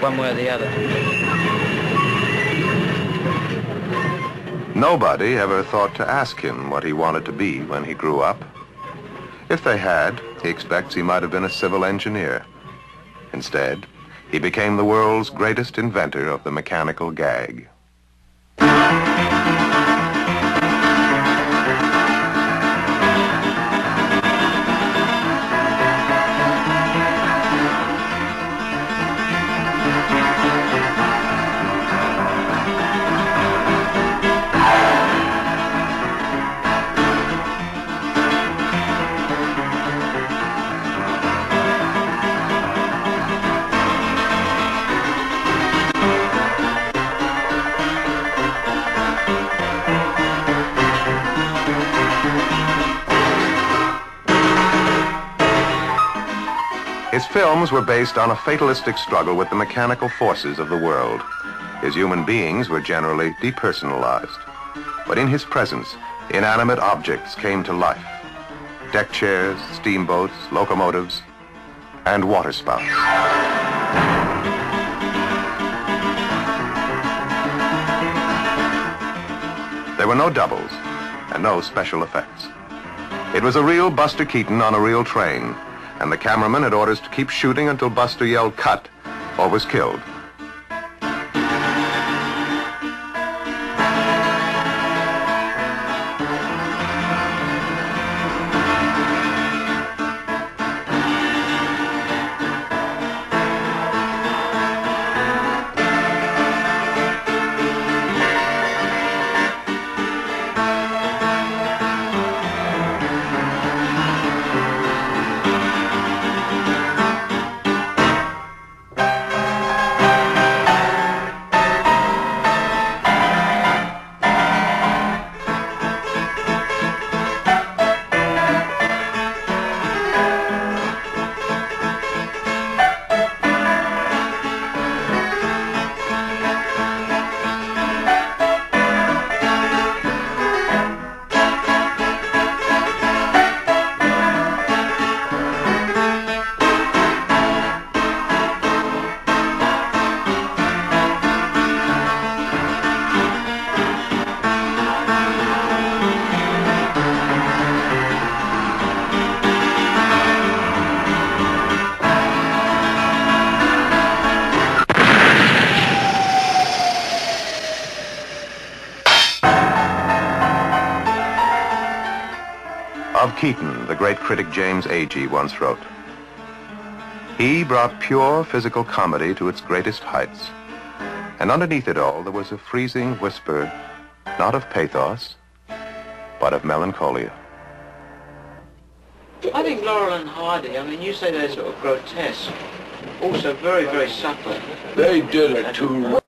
one way or the other. Nobody ever thought to ask him what he wanted to be when he grew up. If they had, he expects he might have been a civil engineer. Instead, he became the world's greatest inventor of the mechanical gag. His films were based on a fatalistic struggle with the mechanical forces of the world. His human beings were generally depersonalized. But in his presence, inanimate objects came to life. Deck chairs, steamboats, locomotives, and waterspouts. There were no doubles and no special effects. It was a real Buster Keaton on a real train. And the cameraman had orders to keep shooting until Buster yelled cut or was killed. Of Keaton, the great critic James Agee once wrote, "He brought pure physical comedy to its greatest heights, and underneath it all there was a freezing whisper, not of pathos, but of melancholia." I think Laurel and Hardy, I mean, you say they're sort of grotesque, also very, very subtle. They did it too.